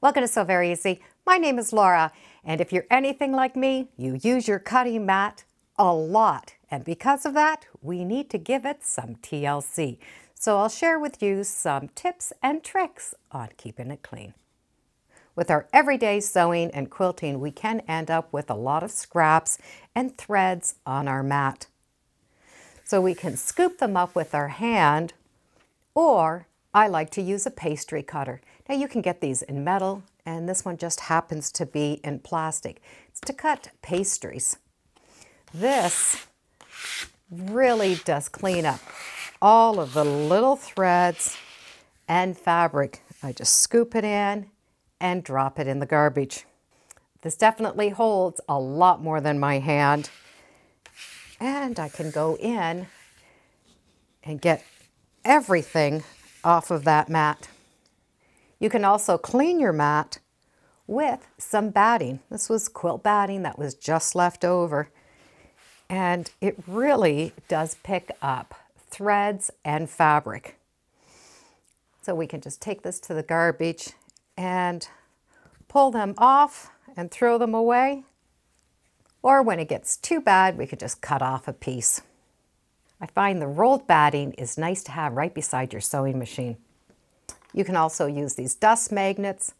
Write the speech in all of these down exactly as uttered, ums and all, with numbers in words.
Welcome to Sew Very Easy. My name is Laura, and if you're anything like me, you use your cutting mat a lot, and because of that, we need to give it some T L C. So I'll share with you some tips and tricks on keeping it clean. With our everyday sewing and quilting, we can end up with a lot of scraps and threads on our mat. So we can scoop them up with our hand, or I like to use a pastry cutter. Now you can get these in metal, and this one just happens to be in plastic. It's to cut pastries. This really does clean up all of the little threads and fabric. I just scoop it in and drop it in the garbage. This definitely holds a lot more than my hand, and I can go in and get everything off of that mat. You can also clean your mat with some batting. This was quilt batting that was just left over, and it really does pick up threads and fabric. So we can just take this to the garbage and pull them off and throw them away. Or when it gets too bad, we can just cut off a piece. I find the rolled batting is nice to have right beside your sewing machine. You can also use these dust magnets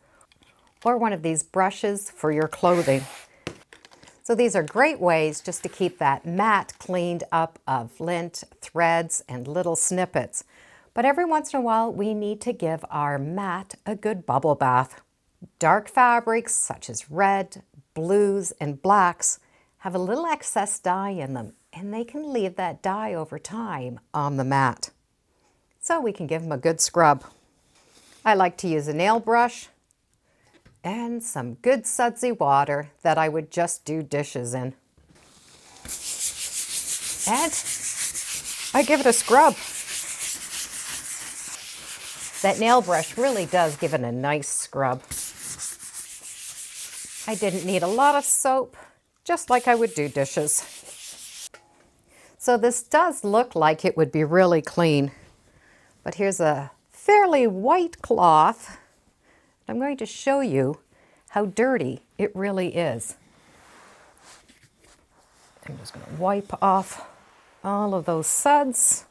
or one of these brushes for your clothing. So these are great ways just to keep that mat cleaned up of lint, threads, and little snippets. But every once in a while, we need to give our mat a good bubble bath. Dark fabrics such as red, blues, and blacks have a little excess dye in them, and they can leave that dye over time on the mat. So we can give them a good scrub. I like to use a nail brush and some good sudsy water that I would just do dishes in. And I give it a scrub. That nail brush really does give it a nice scrub. I didn't need a lot of soap, just like I would do dishes. So this does look like it would be really clean, but here's a fairly white cloth. I'm going to show you how dirty it really is. I'm just going to wipe off all of those suds.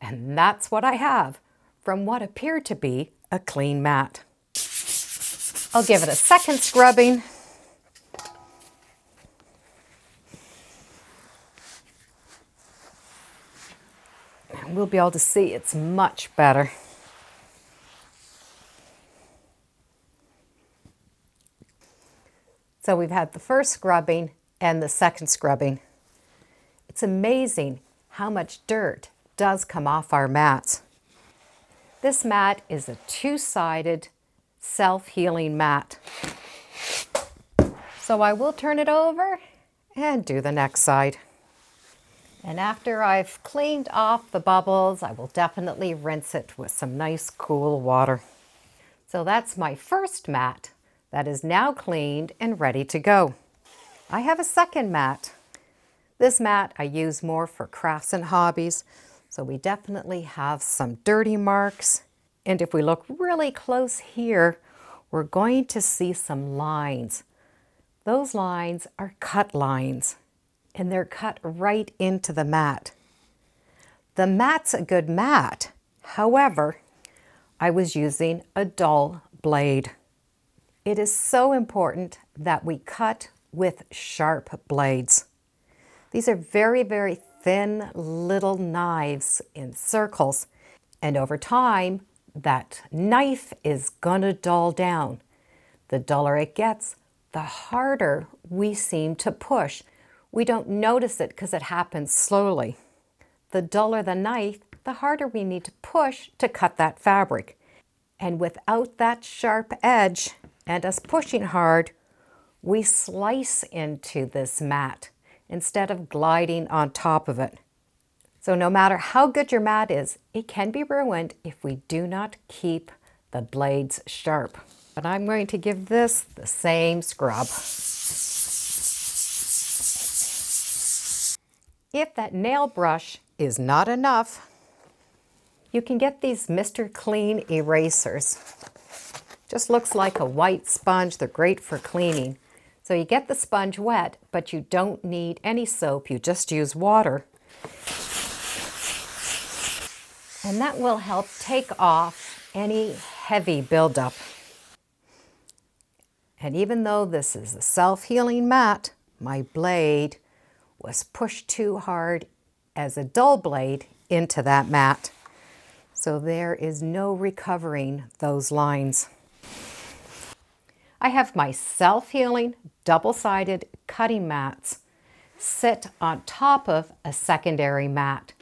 And that's what I have from what appeared to be a clean mat. I'll give it a second scrubbing. And we'll be able to see it's much better. So we've had the first scrubbing and the second scrubbing. It's amazing how much dirt does come off our mats. This mat is a two-sided self-healing mat. So I will turn it over and do the next side. And after I've cleaned off the bubbles, I will definitely rinse it with some nice cool water. So that's my first mat that is now cleaned and ready to go. I have a second mat. This mat I use more for crafts and hobbies, so we definitely have some dirty marks. And if we look really close here, we're going to see some lines. Those lines are cut lines, and they're cut right into the mat. The mat's a good mat. However, I was using a dull blade. It is so important that we cut with sharp blades. These are very, very thin little knives in circles, and over time, that knife is gonna dull down. The duller it gets, the harder we seem to push. We don't notice it because it happens slowly. The duller the knife, the harder we need to push to cut that fabric. And without that sharp edge and us pushing hard, we slice into this mat instead of gliding on top of it. So no matter how good your mat is, it can be ruined if we do not keep the blades sharp. But I'm going to give this the same scrub. If that nail brush is not enough. You can get these Mister Clean erasers. Just looks like a white sponge. They're great for cleaning. So you get the sponge wet, but you don't need any soap. You just use water. And that will help take off any heavy buildup. And even though this is a self-healing mat, my blade was pushed too hard as a dull blade into that mat. So there is no recovering those lines. I have my self-healing, double-sided cutting mats sit on top of a secondary mat.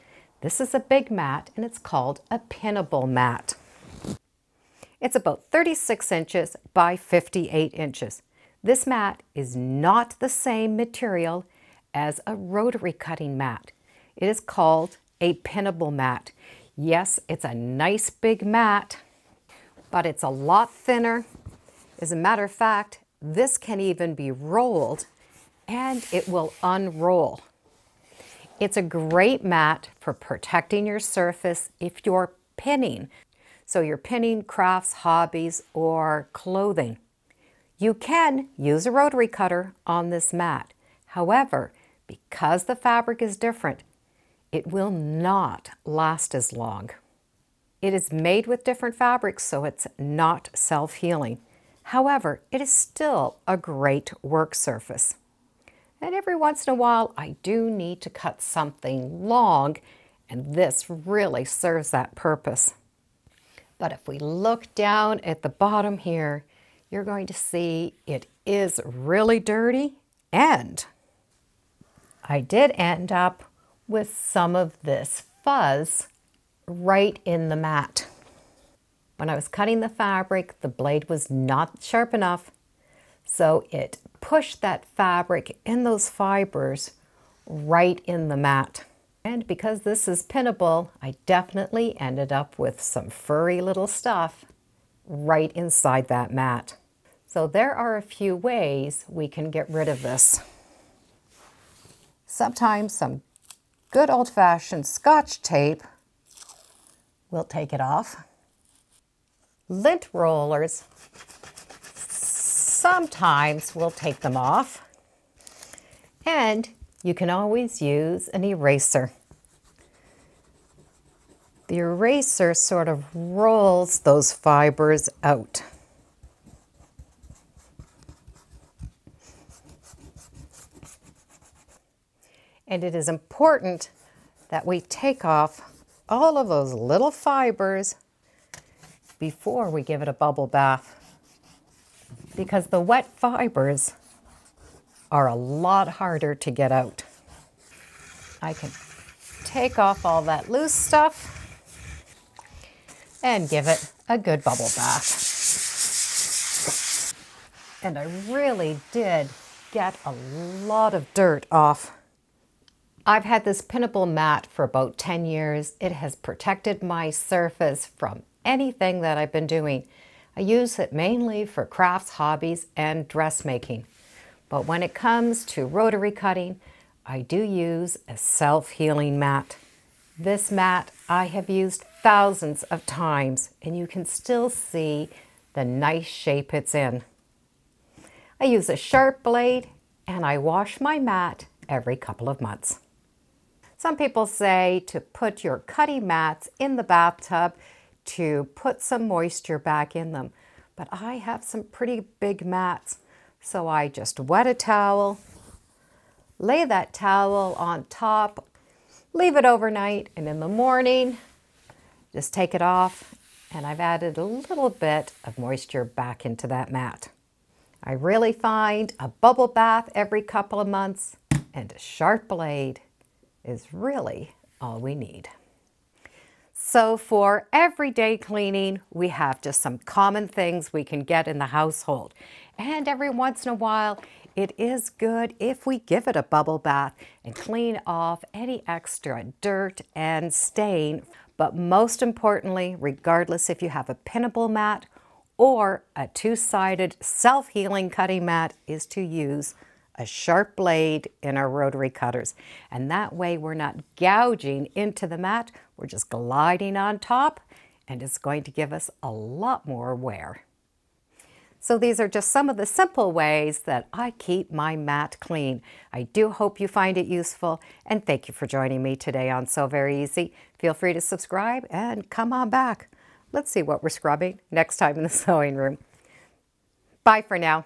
This is a big mat and it's called a pinnable mat. It's about thirty-six inches by fifty-eight inches. This mat is not the same material as a rotary cutting mat. It is called a pinnable mat. Yes, it's a nice big mat, but it's a lot thinner. As a matter of fact, this can even be rolled and it will unroll. It's a great mat for protecting your surface if you're pinning. So you're pinning crafts, hobbies, or clothing. You can use a rotary cutter on this mat. However, because the fabric is different, it will not last as long. It is made with different fabrics, so it's not self-healing. However, it is still a great work surface. And every once in a while, I do need to cut something long, and this really serves that purpose. But if we look down at the bottom here, you're going to see it is really dirty, and I did end up with some of this fuzz right in the mat. When I was cutting the fabric, the blade was not sharp enough, so it pushed that fabric and those fibers right in the mat. And because this is pinnable, I definitely ended up with some furry little stuff right inside that mat. So there are a few ways we can get rid of this. Sometimes some good old-fashioned Scotch tape will take it off. Lint rollers sometimes will take them off. And you can always use an eraser. The eraser sort of rolls those fibers out. And it is important that we take off all of those little fibers before we give it a bubble bath, because the wet fibers are a lot harder to get out. I can take off all that loose stuff and give it a good bubble bath. And I really did get a lot of dirt off. I've had this pinnable mat for about ten years. It has protected my surface from anything that I've been doing. I use it mainly for crafts, hobbies, and dressmaking. But when it comes to rotary cutting, I do use a self-healing mat. This mat I have used thousands of times, and you can still see the nice shape it's in. I use a sharp blade, and I wash my mat every couple of months. Some people say to put your cutting mats in the bathtub to put some moisture back in them, but I have some pretty big mats, so I just wet a towel, lay that towel on top, leave it overnight, and in the morning, just take it off, and I've added a little bit of moisture back into that mat. I really find a bubble bath every couple of months and a sharp blade is really all we need. So for everyday cleaning, we have just some common things we can get in the household. And every once in a while, it is good if we give it a bubble bath and clean off any extra dirt and stain. But most importantly, regardless if you have a pinnable mat or a two-sided self-healing cutting mat, is to use a sharp blade in our rotary cutters. And that way we're not gouging into the mat, we're just gliding on top, and it's going to give us a lot more wear. So these are just some of the simple ways that I keep my mat clean. I do hope you find it useful, and thank you for joining me today on Sew Very Easy. Feel free to subscribe and come on back. Let's see what we're scrubbing next time in the sewing room. Bye for now.